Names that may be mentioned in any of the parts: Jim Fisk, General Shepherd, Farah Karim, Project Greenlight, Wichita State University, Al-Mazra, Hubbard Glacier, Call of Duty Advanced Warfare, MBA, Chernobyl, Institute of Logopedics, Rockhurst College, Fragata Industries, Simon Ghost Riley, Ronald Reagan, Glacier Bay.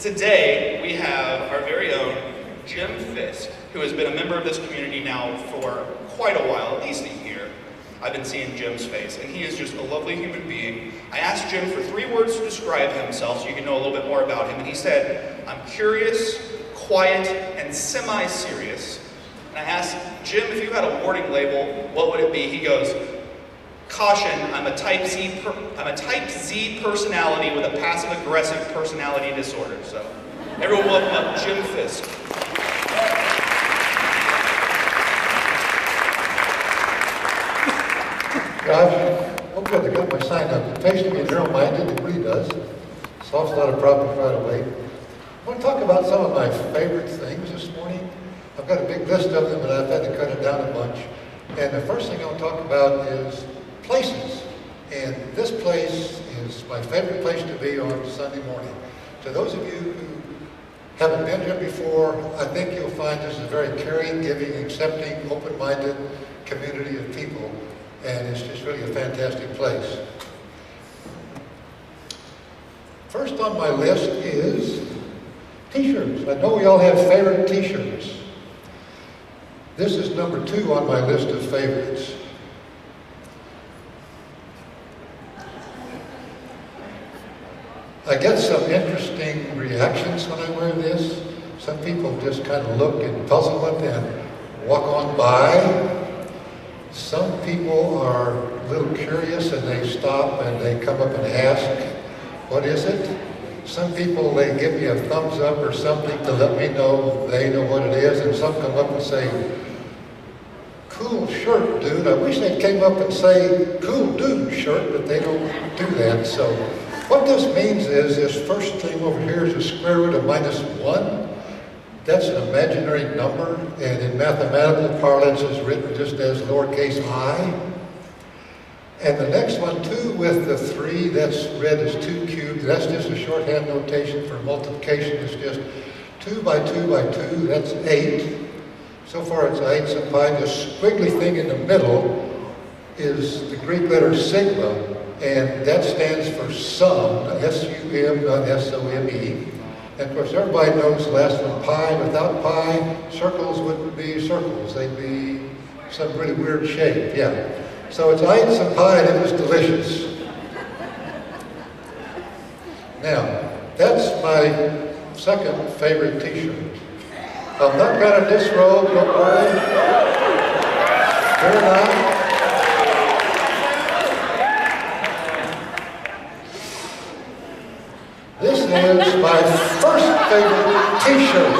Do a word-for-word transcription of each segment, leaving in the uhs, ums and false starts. Today, we have our very own Jim Fisk, who has been a member of this community now for quite a while, at least a year. I've been seeing Jim's face, and he is just a lovely human being. I asked Jim for three words to describe himself so you can know a little bit more about him, and he said, I'm curious, quiet, and semi-serious. And I asked, Jim, if you had a warning label, what would it be? He goes, caution, I'm a type Z, per I'm a type Z personality with a passive-aggressive personality disorder. So, everyone welcome up Jim Fisk. I hope I got my sign up. It takes to be narrow-minded, it really does. Solves a lot of problems right away. I want to talk about some of my favorite things this morning. I've got a big list of them, but I've had to cut it down a bunch. And the first thing I'll talk about is places. And this place is my favorite place to be on Sunday morning. To those of you who haven't been here before, I think you'll find this is a very caring, giving, accepting, open-minded community of people. And it's just really a fantastic place. First on my list is t-shirts. I know we all have favorite t-shirts. This is number two on my list of favorites. I get some interesting reactions when I wear this. Some people just kind of look and puzzle it and walk on by. Some people are a little curious and they stop and they come up and ask, what is it? Some people, they give me a thumbs up or something to let me know they know what it is, and some come up and say, cool shirt, dude. I wish they came up and say, cool dude shirt, but they don't do that. So what this means is this first thing over here is the square root of minus one. That's an imaginary number, and in mathematical parlance is written just as lowercase I. And the next one, two with the three, that's read as two cubed. That's just a shorthand notation for multiplication. It's just two by two by two, that's eight. So far it's eight, so by this squiggly thing in the middle is the Greek letter sigma, and that stands for sum, S U M, not S O M E. And of course, everybody knows the last one, pi. Without pi, circles wouldn't be circles. They'd be some really weird shape, yeah. So it's, I ate some pie and it was delicious. Now, that's my second favorite t-shirt. I'm not going to disrobe, don't worry. Fair enough. This is my first favorite t-shirt.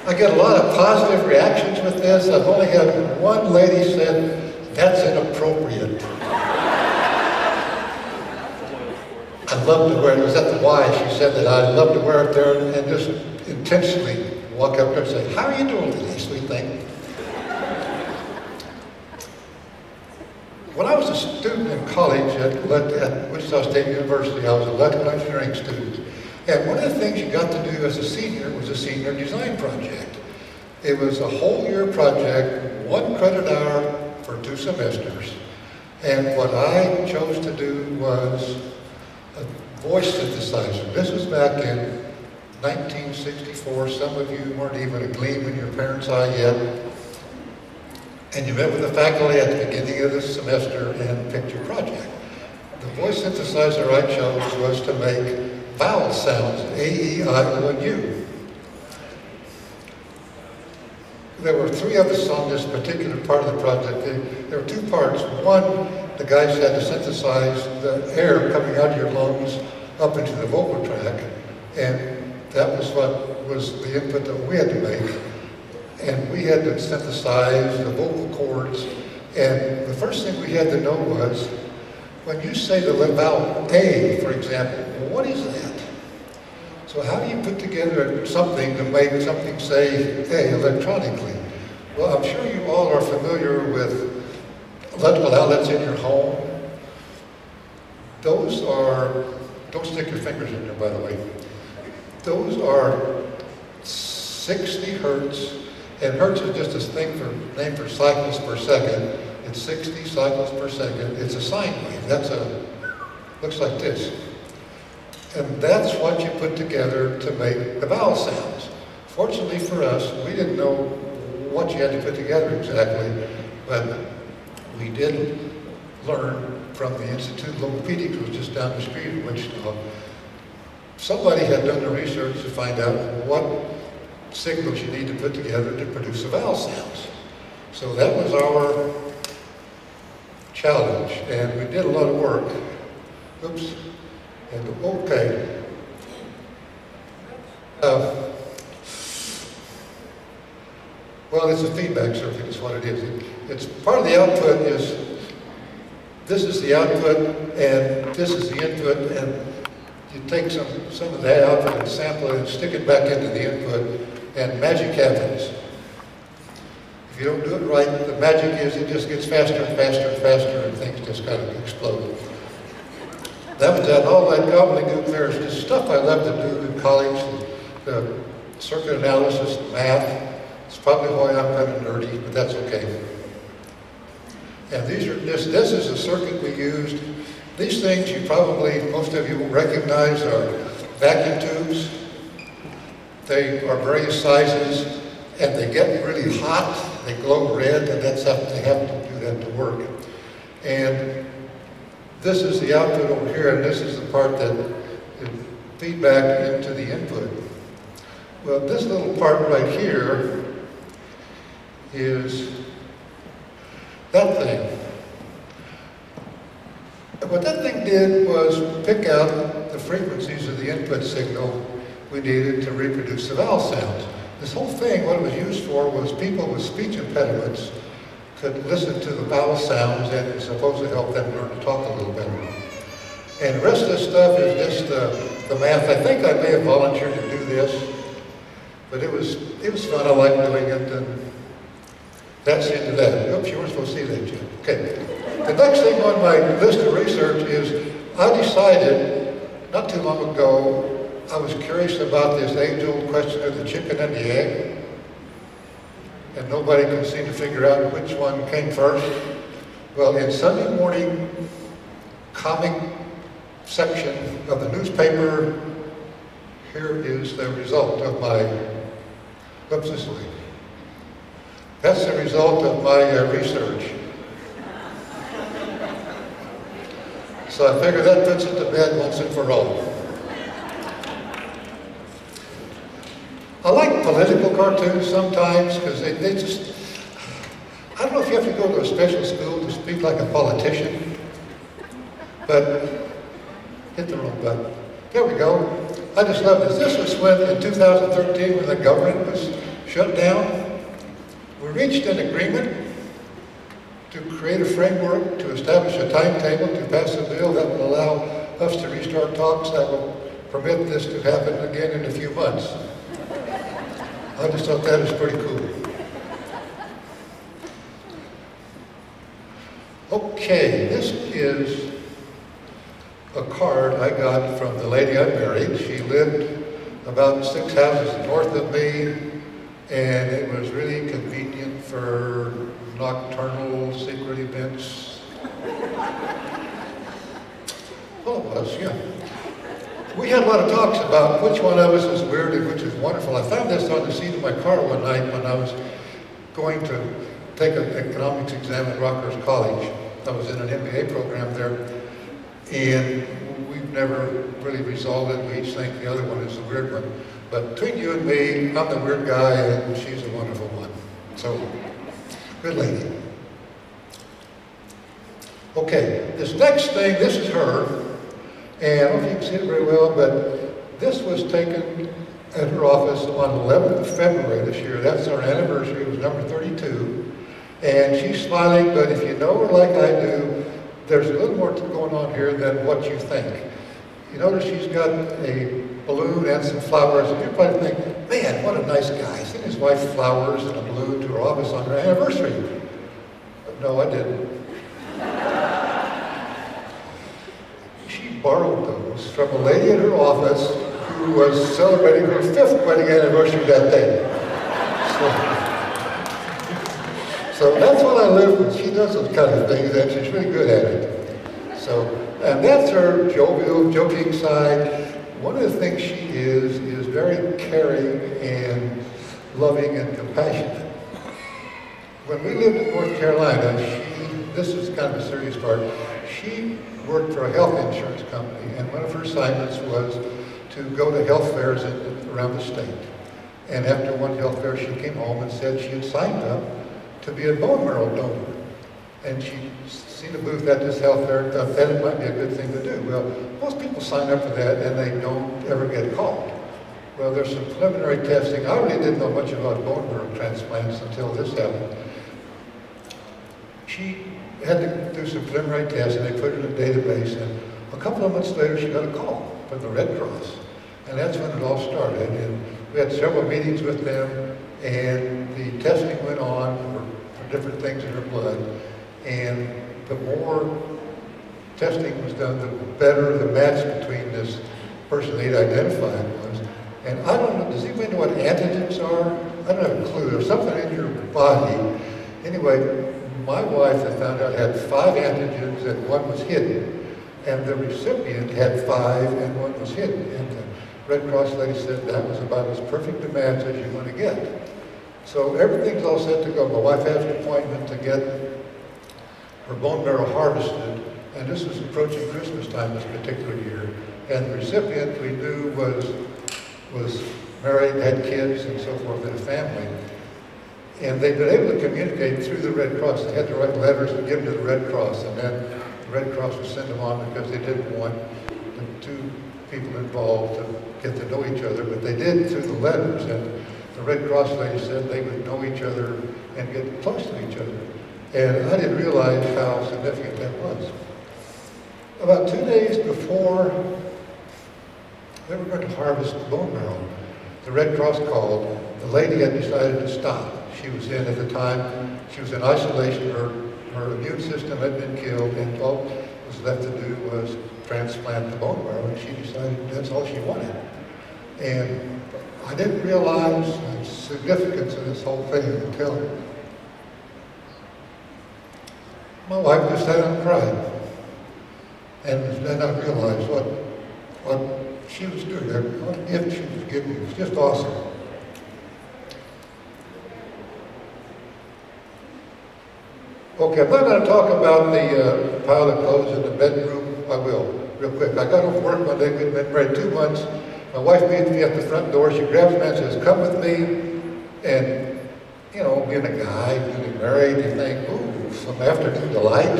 I get a lot of positive reactions with this. I've only had one lady said, that's inappropriate. I love to wear it. It was at the Y. She said that I love to wear it there and just intentionally walk up there and say, how are you doing today, sweet thing? When I was a student in college at Wichita State University, I was an electrical engineering student. And one of the things you got to do as a senior was a senior design project. It was a whole year project, one credit hour for two semesters. And what I chose to do was a voice synthesizer. This was back in nineteen sixty-four. Some of you weren't even a gleam in your parents' eye yet. And you met with the faculty at the beginning of the semester and picked your project. The voice synthesizer I chose was to make vowel sounds, A E I O U. There were three of us on this particular part of the project. There were two parts. One, the guys had to synthesize the air coming out of your lungs up into the vocal tract, and that was what was the input that we had to make. And we had to synthesize the vocal cords, and the first thing we had to know was, when you say the vowel A, for example, what is that? So how do you put together something to make something say A electronically? Well, I'm sure you all are familiar with electrical outlets in your home. Those are, don't stick your fingers in there, by the way. Those are sixty hertz And hertz is just this thing for, named for cycles per second. It's sixty cycles per second. It's a sine wave. That's a, looks like this. And that's what you put together to make the vowel sounds. Fortunately for us, we didn't know what you had to put together exactly, but we did learn from the Institute of Logopedics, which was just down the street in Wichita. Somebody had done the research to find out what signals you need to put together to produce the vowel sounds. So that was our challenge, and we did a lot of work. Oops. And okay. Uh, well, it's a feedback circuit is what it is. It, it's part of the output is, this is the output, and this is the input, and you take some, some of that output and sample it and stick it back into the input, and magic happens. If you don't do it right, the magic is it just gets faster and faster and faster, and things just kind of explode. That was that, all that gobbledygook there is just stuff I love to do in college, the circuit analysis, the math. It's probably why I'm kind of nerdy, but that's okay. And these are, this, this is a circuit we used. These things you probably, most of you will recognize are vacuum tubes. They are various sizes, and they get really hot. They glow red, and that's how they have to do that to work. And this is the output over here, and this is the part that is feedback into the input. Well, this little part right here is that thing. What that thing did was pick out the frequencies of the input signal we needed to reproduce the vowel sounds. This whole thing, what it was used for was people with speech impediments could listen to the vowel sounds, and it's supposed to help them learn to talk a little better. And the rest of this stuff is just uh, the math. I think I may have volunteered to do this, but it was it was fun. I like doing it, and that's the end of that. Oops, you weren't supposed to see that, Jim. Okay. The next thing on my list of research is I decided not too long ago I was curious about this age-old question of the chicken and the egg. And nobody could seem to figure out which one came first. Well, in Sunday morning comic section of the newspaper, here is the result of my, oops, this way. That's the result of my uh, research. So I figure that puts it to bed once and for all. I like political cartoons sometimes because they, they just, I don't know if you have to go to a special school to speak like a politician, but hit the wrong button. There we go. I just love this. This was when in two thousand thirteen when the government was shut down. We reached an agreement to create a framework to establish a timetable to pass a bill that will allow us to restart talks that will permit this to happen again in a few months. I just thought that was pretty cool. Okay, this is a card I got from the lady I married. She lived about six houses north of me, and it was really convenient for nocturnal secret events. Well, it was, yeah. We had a lot of talks about which one of us is weird and which is wonderful. I found this on the seat of my car one night when I was going to take an economics exam at Rockhurst College. I was in an M B A program there, and we've never really resolved it. We each think the other one is the weird one. But between you and me, I'm the weird guy, and she's the wonderful one. So, good lady. Okay, this next thing, this is her. And I don't know if you can see it very well, but this was taken at her office on eleventh of February this year. That's our anniversary. It was number thirty-two. And she's smiling, but if you know her like I do, there's a little more going on here than what you think. You notice she's got a balloon and some flowers, and you probably think, man, what a nice guy. Send his wife flowers and a balloon to her office on her anniversary. But no, I didn't. Borrowed those from a lady in her office who was celebrating her fifth wedding anniversary that day. So that's what I live with. She does those kind of things, and she's really good at it. So, and that's her jovial, joking side. One of the things she is, is very caring and loving and compassionate. When we lived in North Carolina, she, this is kind of a serious part, she worked for a health insurance company, and one of her assignments was to go to health fairs in, around the state. And after one health fair, she came home and said she had signed up to be a bone marrow donor. And she'd seen a booth at this health fair and thought that it might be a good thing to do. Well, most people sign up for that and they don't ever get called. Well, there's some preliminary testing. I really didn't know much about bone marrow transplants until this happened. She had to do some preliminary tests and they put it in a database, and a couple of months later she got a call from the Red Cross. And that's when it all started. And we had several meetings with them, and the testing went on for, for different things in her blood. And the more testing was done, the better the match between this person they'd identified was. And I don't know, does anybody know what antigens are? I don't have a clue. There's something in your body. Anyway, my wife, I found out, had five antigens and one was hidden. And the recipient had five and one was hidden. And the Red Cross lady said that was about as perfect a match as you're going to get. So everything's all set to go. My wife has an appointment to get her bone marrow harvested, and this was approaching Christmas time this particular year. And the recipient we knew was was married, had kids, and so forth, and a family. And they'd been able to communicate through the Red Cross. They had to write letters and give them to the Red Cross, and then the Red Cross would send them on because they didn't want the two people involved to get to know each other. But they did through the letters, and the Red Cross lady said they would know each other and get close to each other. And I didn't realize how significant that was. About two days before they were going to harvest the bone marrow, the Red Cross called. The lady had decided to stop. She was in, at the time, she was in isolation. Her, her immune system had been killed, and all that was left to do was transplant the bone marrow, and she decided that's all she wanted. And I didn't realize the significance of this whole thing until my wife just sat and cried. And then I realized what, what she was doing, what gift she was giving. It was just awesome. Okay, I'm not going to talk about the uh, pile of clothes in the bedroom. I will, real quick. I got off work one day. We'd been married two months. My wife meets me at the front door. She grabs me and says, "Come with me." And, you know, being a guy, getting married, you think, ooh, some afternoon delight.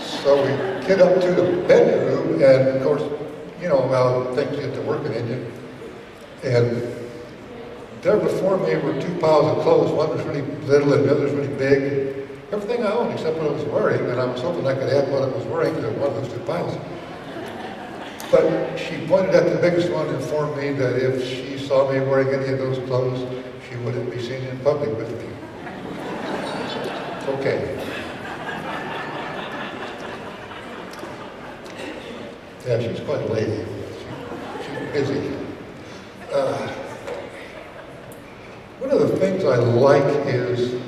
So we get up to the bedroom, and of course, you know how things get to working in you. And there before me were two piles of clothes. One was really little and the other was really big. Everything I owned except what I was wearing, and I was hoping I could add what I was wearing to one of those two piles. But she pointed at the biggest one and informed me that if she saw me wearing any of those clothes, she wouldn't be seen in public with me. Okay. Yeah, she's quite a lady. She, she's busy. Uh, one of the things I like is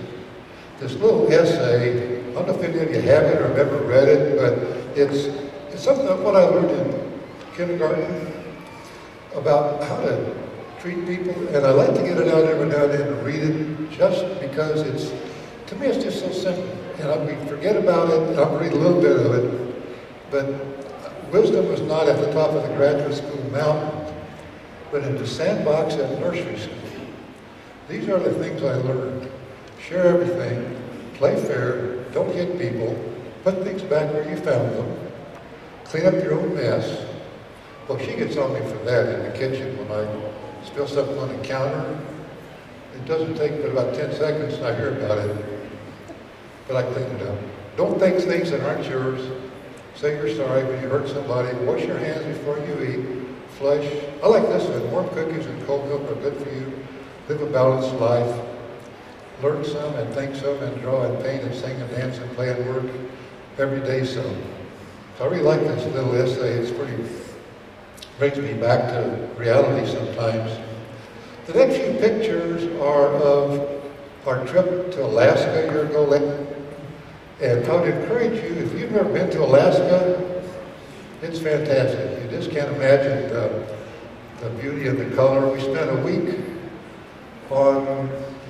this little essay. I don't know if any of you have it or have ever read it, but it's, it's something of what I learned in kindergarten about how to treat people. And I like to get it out every now and then and read it just because it's, to me, it's just so simple, and I, we forget about it, and I'll read a little bit of it, but wisdom is not at the top of the graduate school mountain, but in the sandbox at nursery school. These are the things I learned. Share everything, play fair, don't hit people, put things back where you found them, clean up your own mess. Well, she gets on me for that in the kitchen when I spill something on the counter. It doesn't take but about ten seconds, and I hear about it. But I cleaned it up. Don't think things that aren't yours. Say you're sorry when you hurt somebody. Wash your hands before you eat. Flush. I like this one. Warm cookies and cold milk are good for you. Live a balanced life. Learn some and think some and draw and paint and sing and dance and play and work. Every day some. So I really like this little essay. It's pretty, brings me back to reality sometimes. The next few pictures are of our trip to Alaska a year ago, and I would encourage you, if you've never been to Alaska, it's fantastic. You just can't imagine the, the beauty and the color. We spent a week on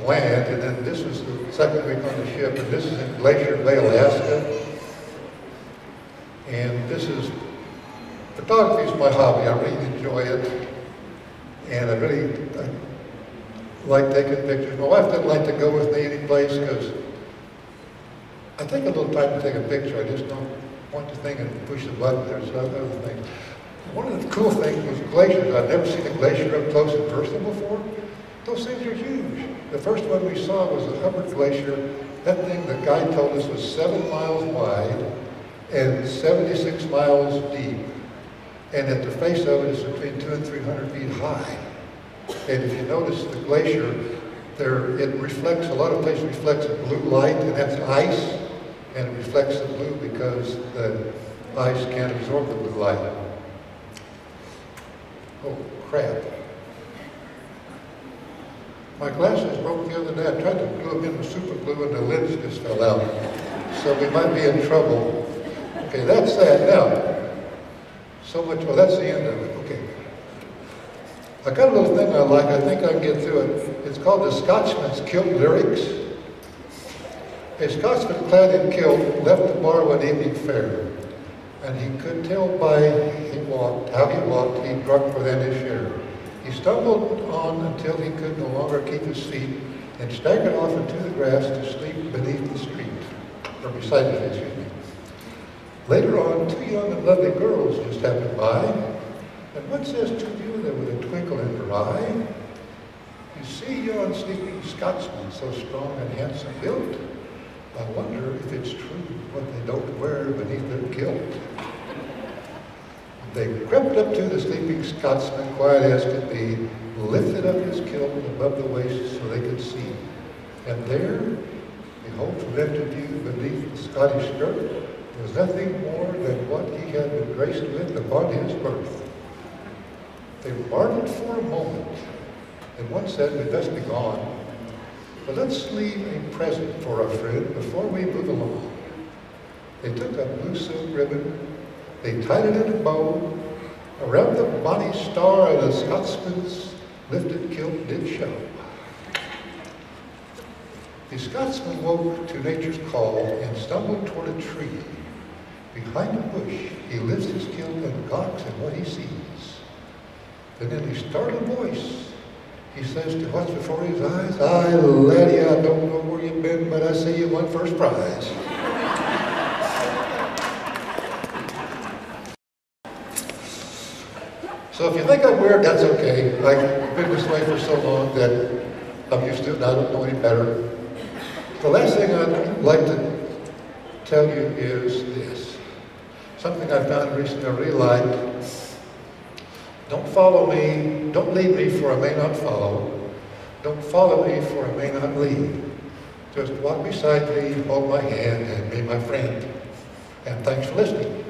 land, and then this was the second week on the ship, and this is in Glacier Bay, Alaska. And this is, photography is my hobby. I really enjoy it, and I really I like taking pictures. My wife doesn't like to go with me any place because I take a little time to take a picture. I just don't want to think and push the button. There's other things. One of the cool things was glaciers. I've never seen a glacier up close and personal before. Those things are huge. The first one we saw was the Hubbard Glacier. That thing the guide told us was seven miles wide and seventy-six miles deep. And at the face of it is between two and three hundred feet high. And if you notice the glacier, there it reflects, a lot of places reflects a blue light, and that's ice, and it reflects the blue because the ice can't absorb the blue light. Oh, crap. My glasses broke the other day. I tried to glue them in with super glue and the lens just fell out. So we might be in trouble. Okay, that's that now. So much, well, that's the end of it, okay. I got a little thing I like, I think I can get through it. It's called The Scotsman's Kilt Lyrics. A Scotsman clad in kilt left the bar one evening fair, and he could tell by he walked, how he walked, he drunk more than his share. He stumbled on until he could no longer keep his feet, and staggered off into the grass to sleep beneath the street, or beside it, excuse me. Later on, two young and lovely girls just happened by, and one says to the other with a twinkle in her eye, "You see yon sleeping Scotsman, so strong and handsome built. I wonder if it's true what they don't wear beneath their kilt." They crept up to the sleeping Scotsman, quiet as could be, lifted up his kilt above the waist so they could see. And there, behold, from their view beneath the Scottish skirt, was nothing more than what he had been graced with upon his birth. They marveled for a moment, and one said, "We'd best be gone, but let's leave a present for our friend before we move along." They took a blue silk ribbon, they tied it in a bow, around the bonny star of the Scotsman's lifted kilt did show. The Scotsman woke to nature's call and stumbled toward a tree. Behind a bush, he lifts his kilt and gawks at what he sees. Then in a startled voice, he says to what's before his eyes, "Aye, laddie, I don't know where you've been, but I see you won first prize." So if you think I'm weird, that's okay. I've been this way for so long that I'm used to it and I don't know any better. The last thing I'd like to tell you is this. Something I found recently I really liked. Don't follow me, don't lead me for I may not follow. Don't follow me for I may not lead. Just walk beside me, hold my hand, and be my friend. And thanks for listening.